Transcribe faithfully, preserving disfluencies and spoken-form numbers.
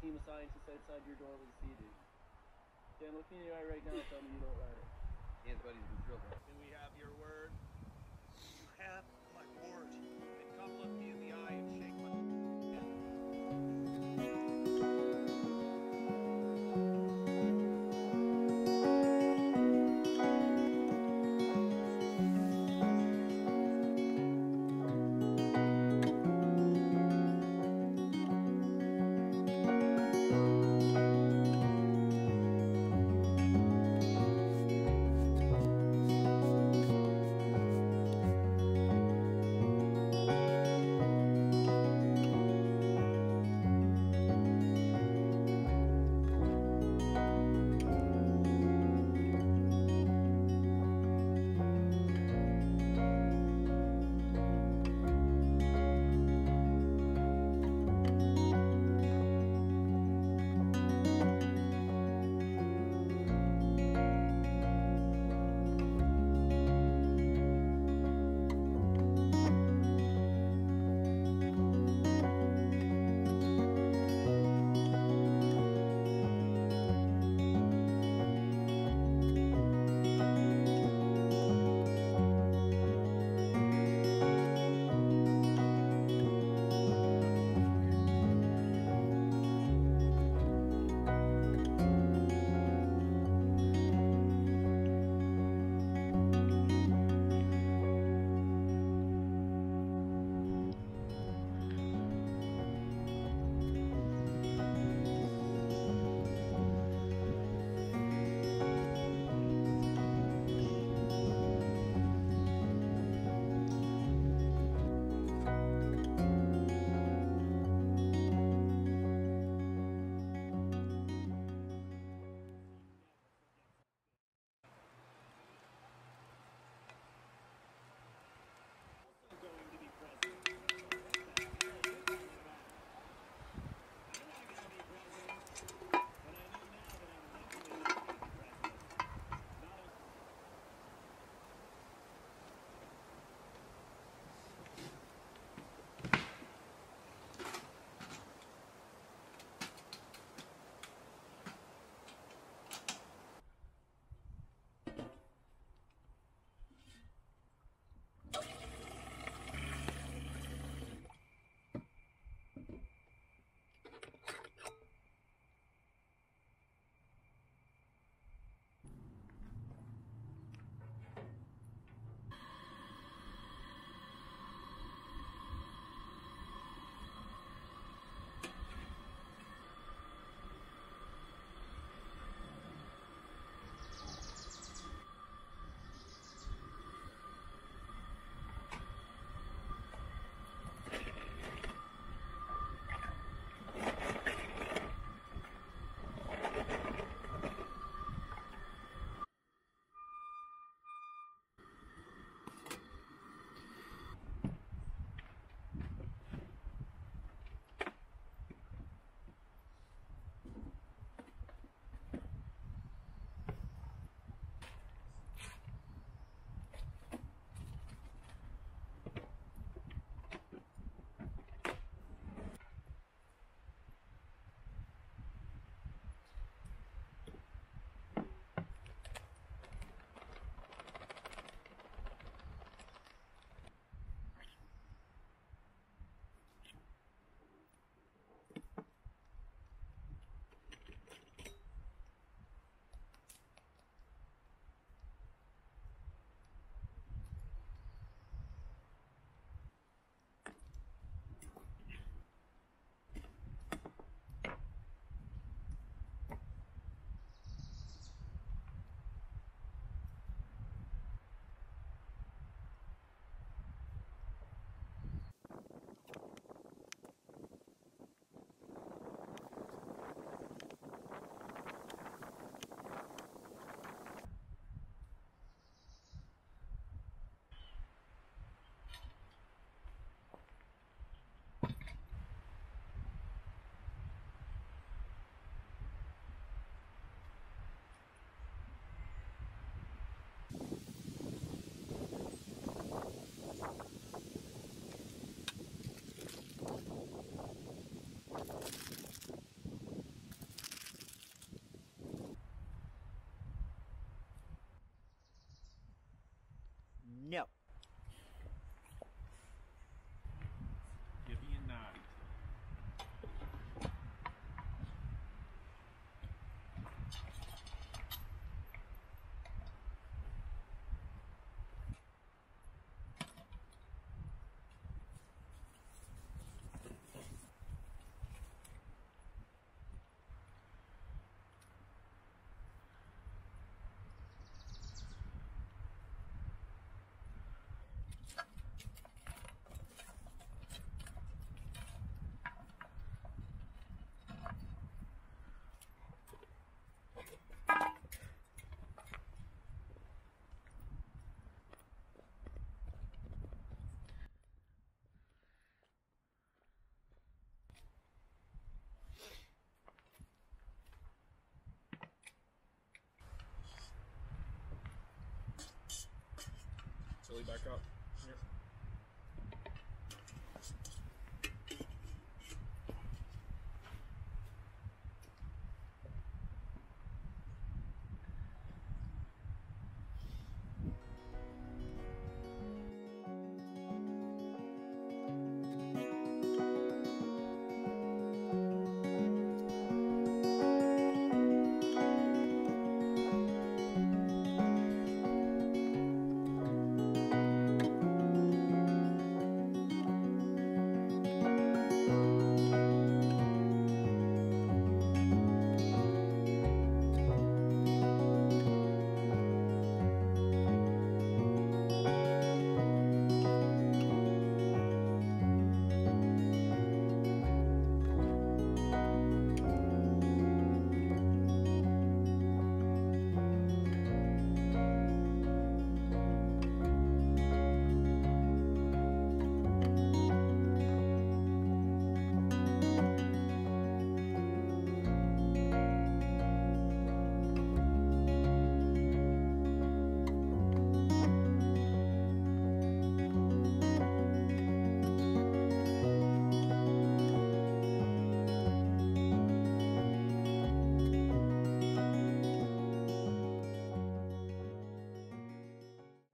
team of scientists outside your door with a C D. Dan, look me in the eye right now and tell me you don't write it. Dan's buddy's been drilled. Can we have your word? You have my word. And come look me in the eye and shake my No. Give me a nod. Back up.